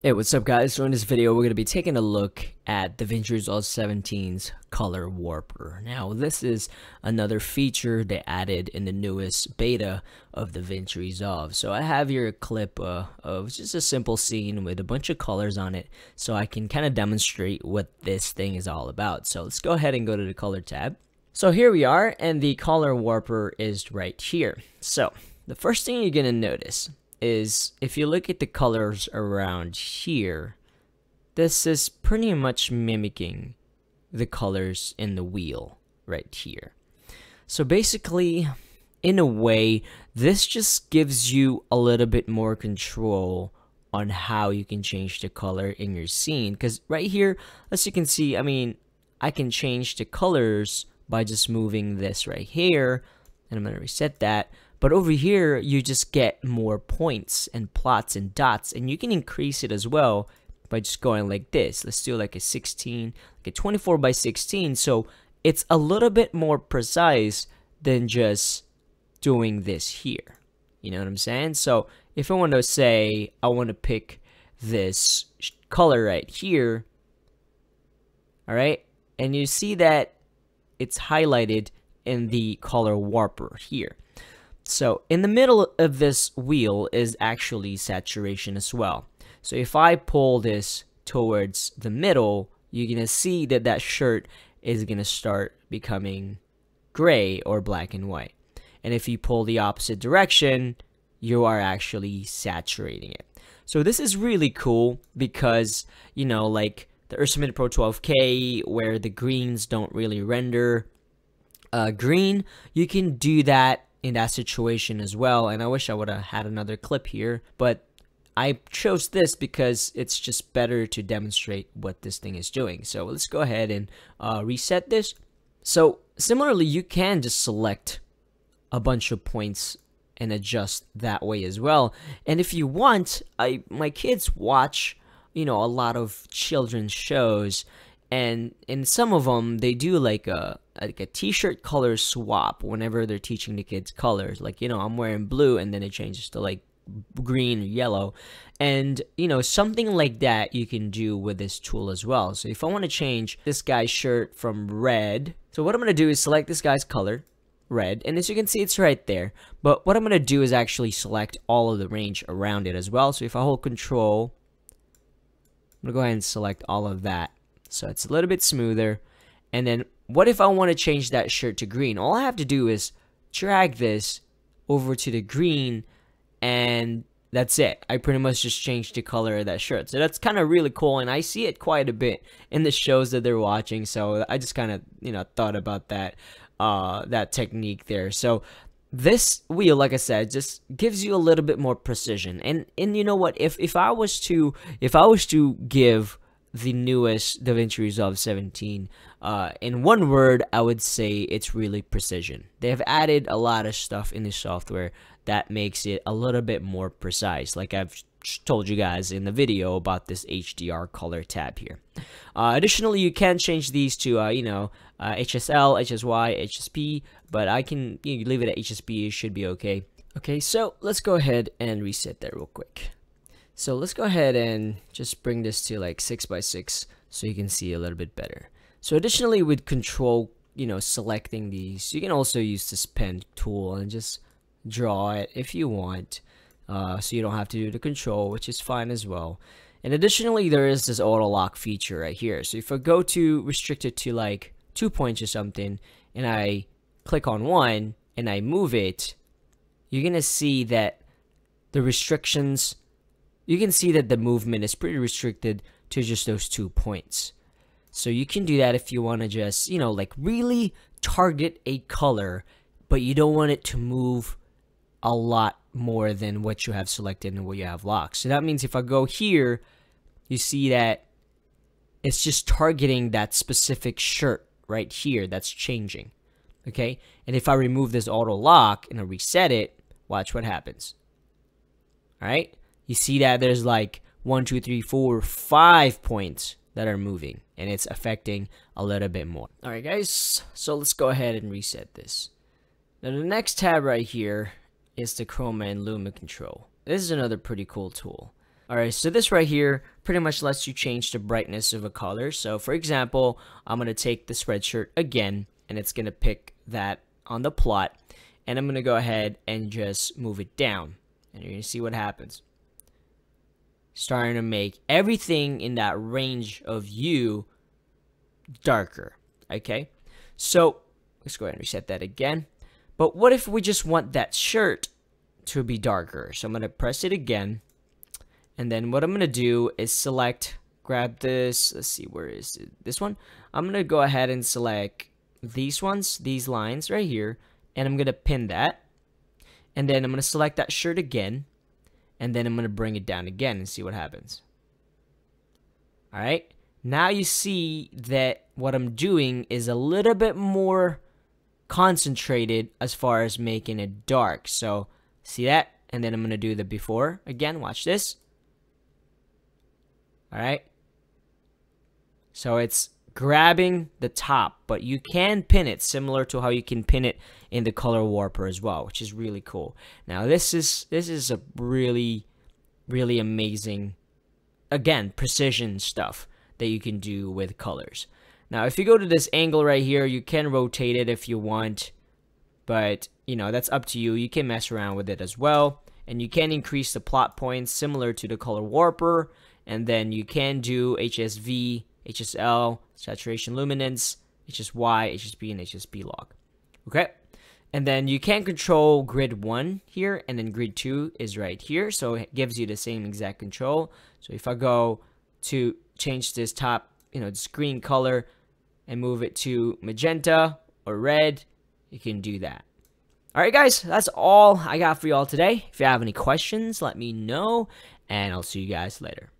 Hey, what's up guys? So in this video we're going to be taking a look at DaVinci Resolve 17's Color Warper. Now this is another feature they added in the newest beta of DaVinci Resolve. So I have here a clip of just a simple scene with a bunch of colors on it so I can kind of demonstrate what this thing is all about. So let's go ahead and go to the color tab. So here we are and the Color Warper is right here. So the first thing you're going to notice is if you look at the colors around here, this is pretty much mimicking the colors in the wheel right here. So basically, in a way, this just gives you a little bit more control on how you can change the color in your scene, because right here, as you can see, I mean, I can change the colors by just moving this right here, and I'm going to reset that. But over here, you just get more points and plots and dots, and you can increase it as well by just going like this. Let's do like a 16, like a 24 by 16. So it's a little bit more precise than just doing this here. You know what I'm saying? So if I want to say, I want to pick this color right here, all right? And you see that it's highlighted in the Color Warper here. So in the middle of this wheel is actually saturation as well. So if I pull this towards the middle, you're going to see that that shirt is going to start becoming gray or black and white. And if you pull the opposite direction, you are actually saturating it. So this is really cool because, you know, like the Ursa Mini Pro 12K where the greens don't really render green, you can do that in that situation as well. And I wish I would have had another clip here, but I chose this because it's just better to demonstrate what this thing is doing. So let's go ahead and reset this. So similarly, you can just select a bunch of points and adjust that way as well. And if you want, my kids watch, you know, a lot of children's shows, and in some of them they do like a t-shirt color swap whenever they're teaching the kids colors. Like, you know, I'm wearing blue and then it changes to like green or yellow, and you know, something like that you can do with this tool as well. So if I want to change this guy's shirt from red, so what I'm going to do is select this guy's color red, and as you can see it's right there, but what I'm going to do is actually select all of the range around it as well. So if I hold control, I'm going to go ahead and select all of that. So it's a little bit smoother. And then what if I want to change that shirt to green? All I have to do is drag this over to the green, and that's it. I pretty much just changed the color of that shirt. So that's kind of really cool, and I see it quite a bit in the shows that they're watching. So I just kind of, you know, thought about that that technique there. So this wheel, like I said, just gives you a little bit more precision. And you know what? If I was to give the newest DaVinci Resolve 17 in one word, I would say it's really precision. They have added a lot of stuff in the software that makes it a little bit more precise, like I've told you guys in the video about this HDR color tab here. Additionally, you can change these to you know, HSL, HSY, HSP, but I can, you know, leave it at HSP. It should be okay. Okay, so let's go ahead and reset that real quick. So let's go ahead and just bring this to like 6 by 6 so you can see a little bit better. So additionally, with control, you know, selecting these, you can also use this pen tool and just draw it if you want. So you don't have to do the control, which is fine as well. And additionally, there is this auto lock feature right here. So if I go to restrict it to like 2 points or something, and I click on one and I move it, you're gonna see that the restrictions, you can see that the movement is pretty restricted to just those 2 points. So you can do that if you want to just, you know, like really target a color, but you don't want it to move a lot more than what you have selected and what you have locked. So that means if I go here, you see that it's just targeting that specific shirt right here that's changing. Okay? And if I remove this auto lock and I reset it, watch what happens. All right? You see that there's like 1, 2, 3, 4, 5 points that are moving, and it's affecting a little bit more. All right, guys, so let's go ahead and reset this. Now, the next tab right here is the chroma and luma control. This is another pretty cool tool. Alright, so this right here pretty much lets you change the brightness of a color. So for example, I'm going to take this red shirt again, and it's going to pick that on the plot, and I'm going to go ahead and just move it down, and you're going to see what happens. Starting to make everything in that range of hue darker, okay? So let's go ahead and reset that again. But what if we just want that shirt to be darker? So I'm going to press it again. And then what I'm going to do is select, grab this, let's see, where is it? This one. I'm going to go ahead and select these ones, these lines right here, and I'm going to pin that. And then I'm going to select that shirt again, and then I'm going to bring it down again and see what happens. All right. Now you see that what I'm doing is a little bit more concentrated as far as making it dark. So see that? And then I'm going to do the before again. Watch this. All right. So it's grabbing the top, but you can pin it similar to how you can pin it in the Color Warper as well, which is really cool. Now this is a really amazing, again, precision stuff that you can do with colors. Now if you go to this angle right here, you can rotate it if you want, but you know, that's up to you. You can mess around with it as well, and you can increase the plot points similar to the Color Warper, and then you can do HSV, HSL, saturation luminance, HSY, HSP, and HSB log. Okay, and then you can control grid 1 here, and then grid 2 is right here, so it gives you the same exact control. So if I go to change this top, you know, this green color, and move it to magenta or red, you can do that. Alright guys, that's all I got for y'all today. If you have any questions, let me know, and I'll see you guys later.